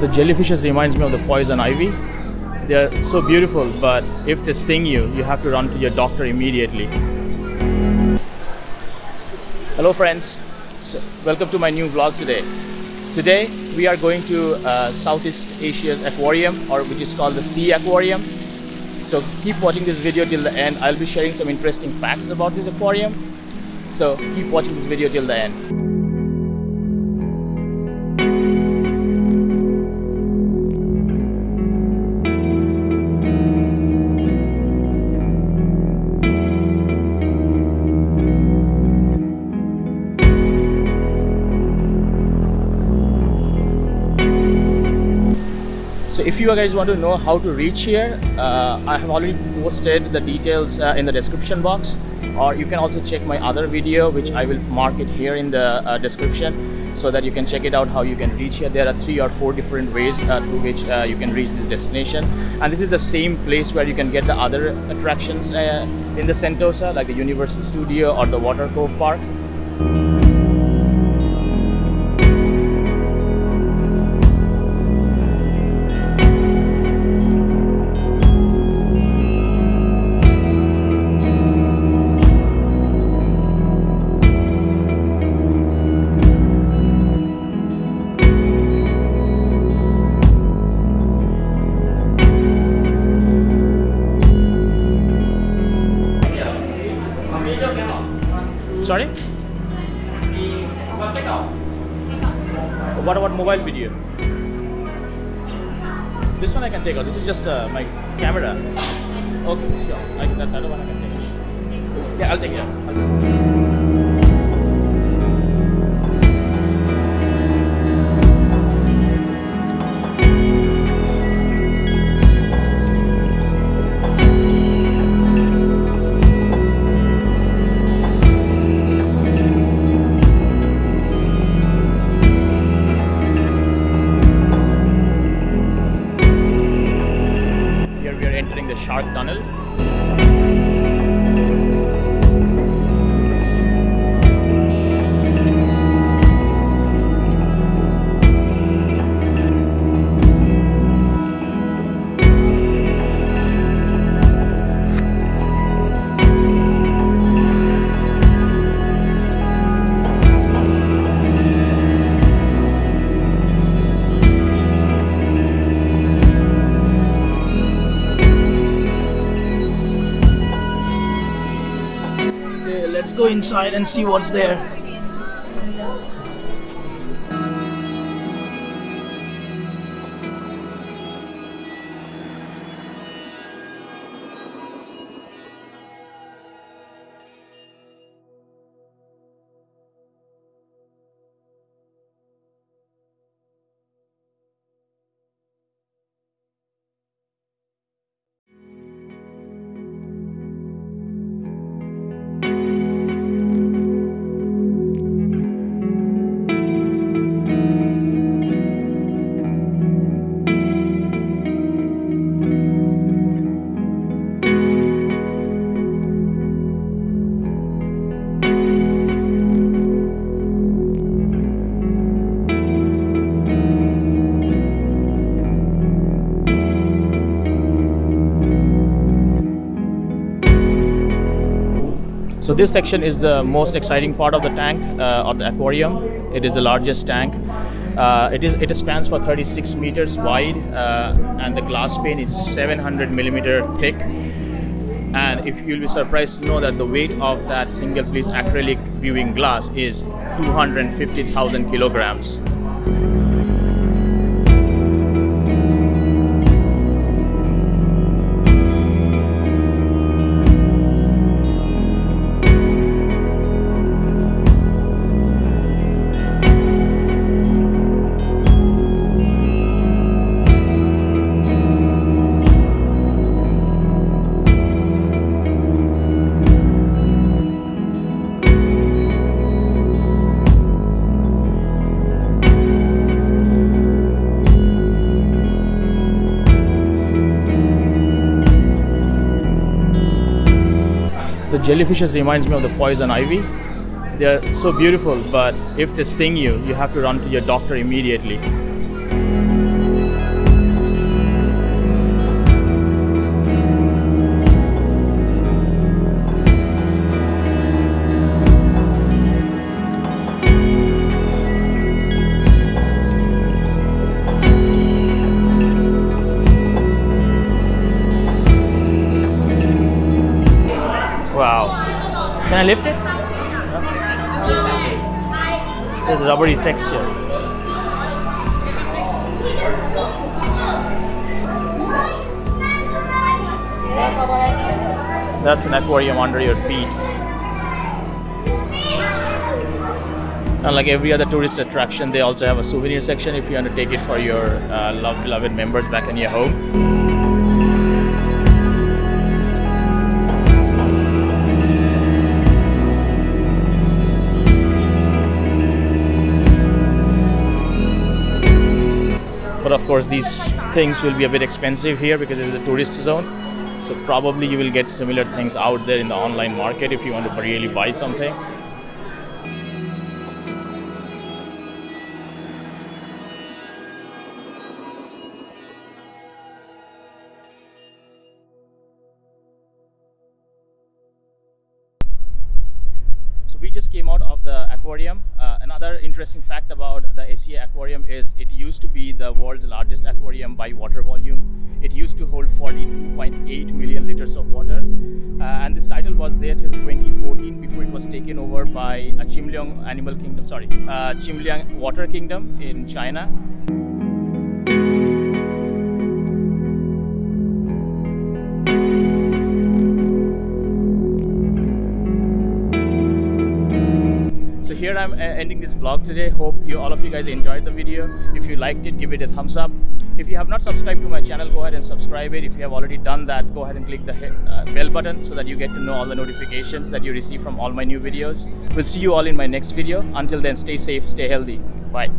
The jellyfishes reminds me of the poison ivy. They are so beautiful, but if they sting you, you have to run to your doctor immediately. Hello friends, welcome to my new vlog today. Today we are going to Southeast Asia's aquarium, or which is called the Sea Aquarium. So keep watching this video till the end. I'll be sharing some interesting facts about this aquarium. So keep watching this video till the end. If you guys want to know how to reach here, I have already posted the details in the description box, or you can also check my other video which I will mark it here in the description, so that you can check it out how you can reach here. There are 3 or 4 different ways through which you can reach this destination, and this is the same place where you can get the other attractions in the Sentosa, like the Universal Studio or the Water Cove Park. Sorry? What about mobile video? This one I can take out. This is just my camera. Okay, sure. That other one I can take out. Yeah, I'll take it out. Shark tunnel. Let's go inside and see what's there. So this section is the most exciting part of the tank or the aquarium. It is the largest tank. It spans for 36 meters wide, and the glass pane is 700 millimeter thick. And if you'll be surprised to know that the weight of that single piece acrylic viewing glass is 250,000 kilograms. The jellyfishes reminds me of the poison ivy. They are so beautiful, but if they sting you, you have to run to your doctor immediately. I lift it? No. There's a rubbery texture. That's an aquarium under your feet. And like every other tourist attraction, they also have a souvenir section if you want to take it for your beloved members back in your home. But of course, these things will be a bit expensive here because it is a tourist zone. So probably you will get similar things out there in the online market if you want to really buy something. We just came out of the aquarium. Another interesting fact about the ACA aquarium is it used to be the world's largest aquarium by water volume. It used to hold 42.8 million liters of water, and this title was there till 2014 before it was taken over by Chimliang Animal Kingdom, sorry, Chimliang Water Kingdom in China. Here I'm ending this vlog today. Hope all of you guys enjoyed the video. If you liked it, give it a thumbs up. If you have not subscribed to my channel, go ahead and subscribe it. If you have already done that, go ahead and click the bell button so that you get to know all the notifications that you receive from all my new videos. We'll see you all in my next video. Until then, stay safe, stay healthy. Bye.